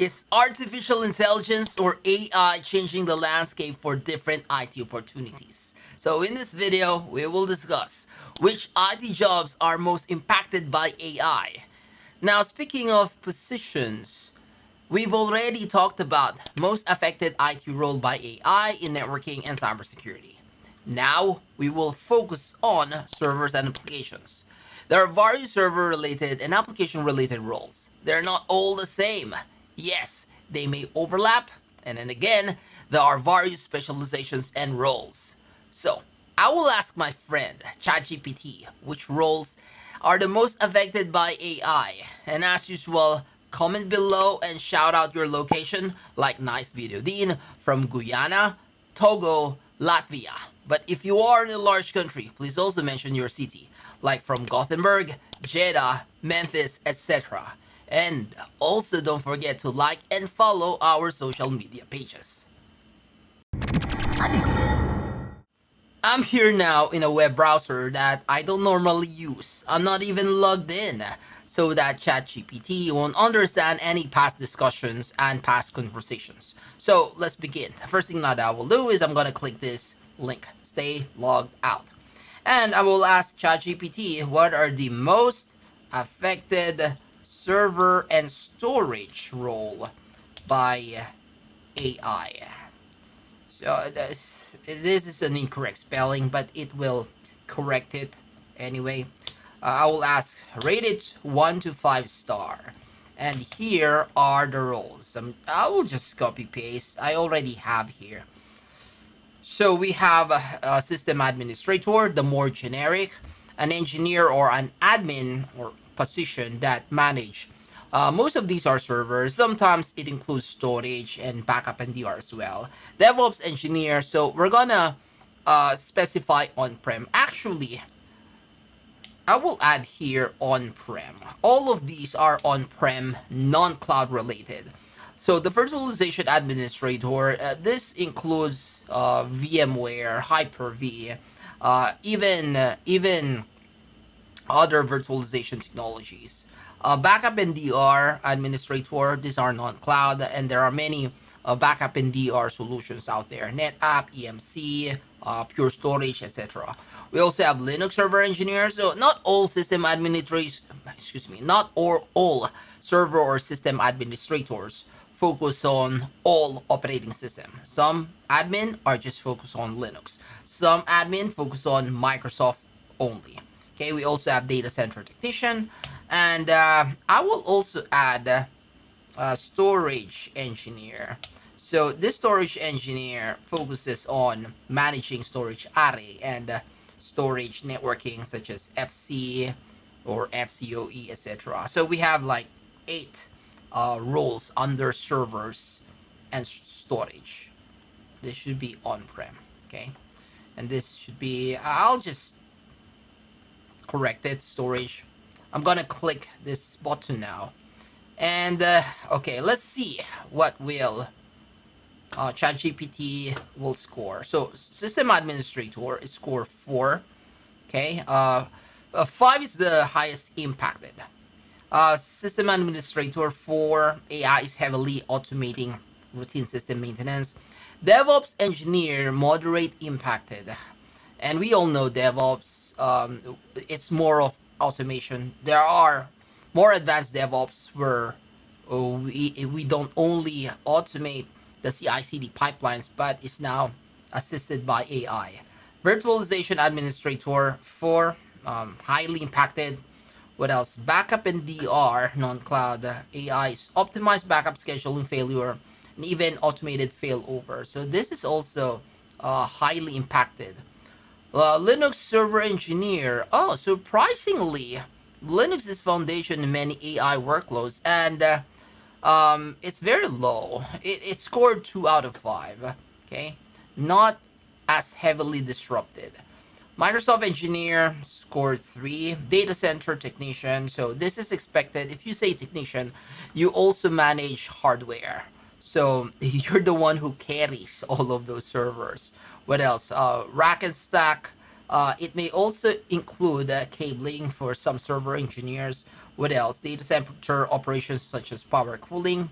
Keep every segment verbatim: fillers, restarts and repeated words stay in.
Is artificial intelligence or A I changing the landscape for different I T opportunities? So in this video, we will discuss which I T jobs are most impacted by A I. Now, speaking of positions, we've already talked about most affected I T role by A I in networking and cybersecurity. Now, we will focus on servers and applications. There are various server-related and application-related roles. They're not all the same. Yes, they may overlap, and then again, there are various specializations and roles. So, I will ask my friend, ChatGPT, which roles are the most affected by A I. And as usual, comment below and shout out your location, like Nice Video Dean from Guyana, Togo, Latvia. But if you are in a large country, please also mention your city, like from Gothenburg, Jeddah, Memphis, et cetera. And also don't forget to like and follow our social media pages. I'm here now in a web browser that I don't normally use. I'm not even logged in, so that ChatGPT won't understand any past discussions and past conversations. So let's begin. The first thing that I will do is I'm gonna click this link, stay logged out. And I will ask ChatGPT, what are the most affected server and storage role by A I. So this, this is an incorrect spelling, but it will correct it anyway. Uh, I will ask, rate it one to five star. And here are the roles. Um, I will just copy paste. I already have here. So we have a, a system administrator, the more generic, an engineer or an admin or position that manage. Uh, most of these are servers. Sometimes it includes storage and backup and D R as well. DevOps engineer. So we're gonna uh, specify on-prem. Actually, I will add here on-prem. All of these are on-prem, non-cloud related. So the virtualization administrator, uh, this includes uh, VMware, Hyper-V, uh, even, uh, even other virtualization technologies. Uh, backup and D R administrator, these are non-cloud, and there are many uh, backup and D R solutions out there. NetApp, E M C, uh, Pure Storage, et cetera. We also have Linux server engineers. So not all system administrators, excuse me, not all, all server or system administrators focus on all operating systems. Some admin are just focused on Linux. Some admin focus on Microsoft only. Okay, we also have data center technician, and uh, I will also add a uh, storage engineer. So this storage engineer focuses on managing storage array and uh, storage networking such as F C or F C O E, et cetera. So we have like eight uh, roles under servers and storage. This should be on-prem, okay? And this should be, I'll just corrected storage. I'm gonna click this button now, and uh, okay, let's see what will uh, ChatGPT will score. So system administrator is score four. Okay, uh, uh, five is the highest impacted. Uh, system administrator four. A I is heavily automating routine system maintenance. DevOps engineer moderate impacted. And we all know DevOps, um, it's more of automation. There are more advanced DevOps where we, we don't only automate the C I C D pipelines, but it's now assisted by A I. Virtualization administrator for um, highly impacted. What else? Backup and D R, non-cloud. A I is optimized backup scheduling failure and even automated failover. So this is also uh, highly impacted. Uh, Linux server engineer. Oh, surprisingly, Linux is foundation in many A I workloads, and uh, um, it's very low. It, it scored two out of five. Okay, not as heavily disrupted. Microsoft engineer scored three. Data center technician. So this is expected. If you say technician, you also manage hardware. So you're the one who carries all of those servers. What else? Uh, rack and stack. Uh, it may also include uh, cabling for some server engineers. What else? Data center operations such as power cooling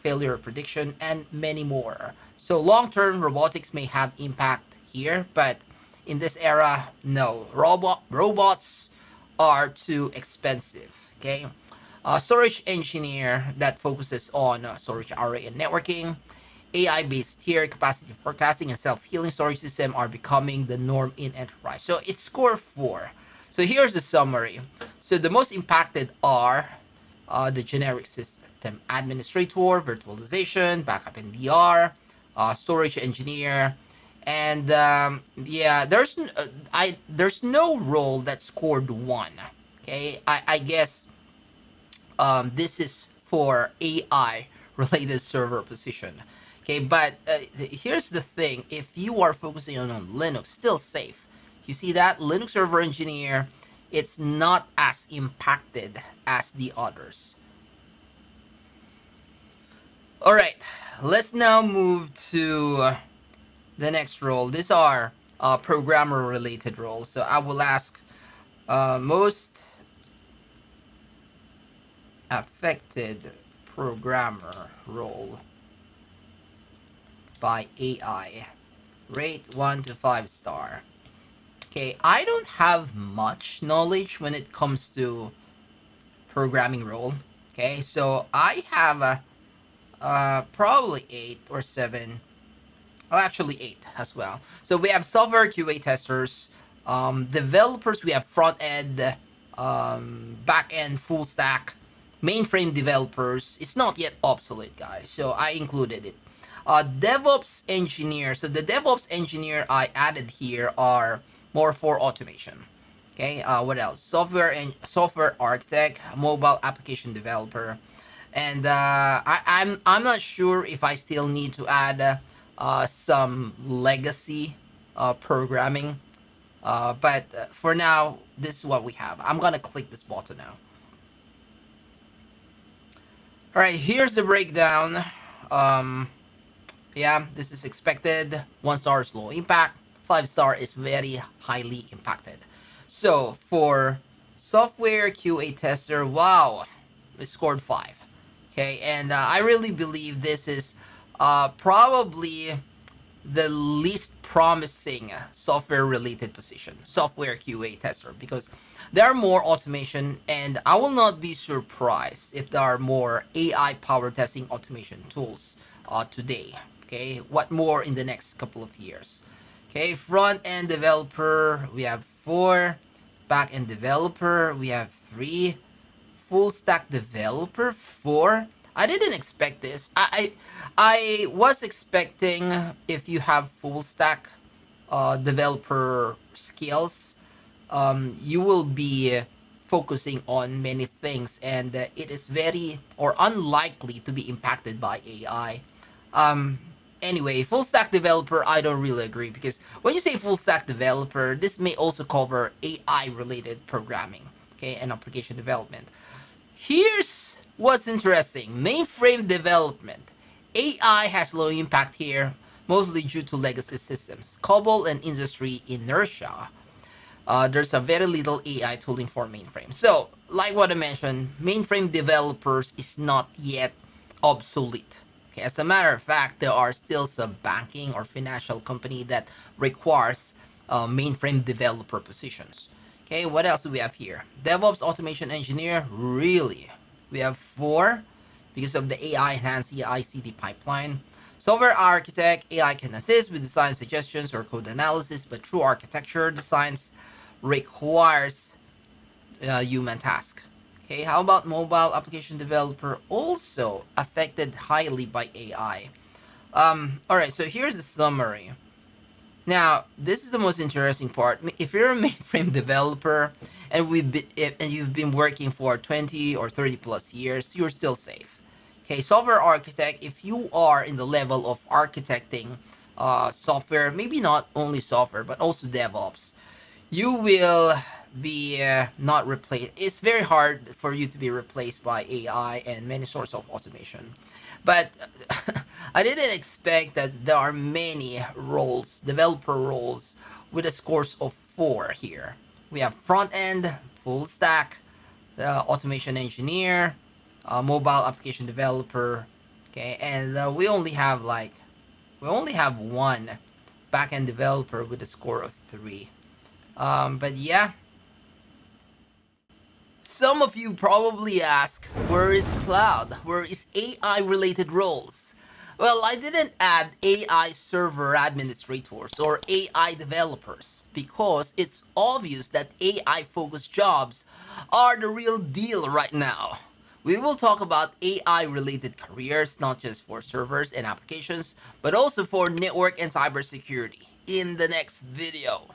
failure prediction, and many more. So long-term, robotics may have impact here, but in this era, no. Robot, robots are too expensive, okay? Uh, storage engineer that focuses on uh, storage array and networking, A I-based tier, capacity forecasting, and self-healing storage system are becoming the norm in enterprise. So it's core four. So here's the summary. So the most impacted are uh, the generic system administrator, virtualization, backup and D R, uh, storage engineer, and um, yeah, there's uh, I there's no role that scored one. Okay, I, I guess um, this is for A I related server position. Okay, but uh, here's the thing: if you are focusing on, on Linux, still safe. You see that Linux server engineer, it's not as impacted as the others. All right, let's now move to the next role. These are uh, programmer related roles. So I will ask uh, most affected programmer role by A I, rate one to five star. Okay, I don't have much knowledge when it comes to programming role. Okay, so I have a, uh, probably eight or seven. Well, actually eight as well. So we have software Q A testers, um, developers. We have front end, um, back end, full stack, mainframe developers. It's not yet obsolete, guys. So I included it. Uh, DevOps engineer. So the DevOps engineer I added here are more for automation. Okay, uh, what else? Software and software architect, mobile application developer, and uh, I, I'm I'm not sure if I still need to add uh, some legacy uh, programming, uh, but for now this is what we have. I'm gonna click this button now. All right, here's the breakdown. Um, yeah, this is expected. One star is low impact. Five star is very highly impacted. So for software Q A tester, wow, it scored five. Okay, and uh, I really believe this is uh, probably the least promising software related position, software Q A tester, because there are more automation, and I will not be surprised if there are more A I power testing automation tools uh, today. Okay, what more in the next couple of years. Okay, front-end developer, we have four. Back-end developer, we have three. Full-stack developer, four. I didn't expect this. I, I, I was expecting if you have full-stack uh, developer skills, um, you will be focusing on many things, and uh, it is very or unlikely to be impacted by A I. Um, Anyway, full stack developer, I don't really agree, because when you say full stack developer, this may also cover A I related programming, okay, and application development. Here's what's interesting: mainframe development. A I has low impact here, mostly due to legacy systems, COBOL, and industry inertia. Uh, there's a very little A I tooling for mainframe. So, like what I mentioned, mainframe developers is not yet obsolete. Okay, as a matter of fact, there are still some banking or financial company that requires uh, mainframe developer positions. Okay, what else do we have here? DevOps automation engineer, really? We have four because of the A I-enhanced C I C D pipeline. Software architect, A I can assist with design suggestions or code analysis, but true architecture designs requires uh, human task. Okay, how about mobile application developer, also affected highly by A I? Um, all right, so here's the summary. Now, this is the most interesting part. If you're a mainframe developer and we've been, and you've been working for twenty or thirty plus years, you're still safe. Okay, software architect, if you are in the level of architecting uh, software, maybe not only software, but also DevOps, you will be uh, not replaced. It's very hard for you to be replaced by A I and many sorts of automation. But I didn't expect that there are many roles, developer roles, with a scores of four here. We have front end, full stack, uh, automation engineer, uh, mobile application developer, Okay, and uh, we only have like we only have one backend developer with a score of three. Um, but yeah, some of you probably ask, where is cloud? Where is A I related roles? Well, I didn't add A I server administrators or A I developers because it's obvious that A I focused jobs are the real deal right now. We will talk about A I related careers, not just for servers and applications, but also for network and cybersecurity in the next video.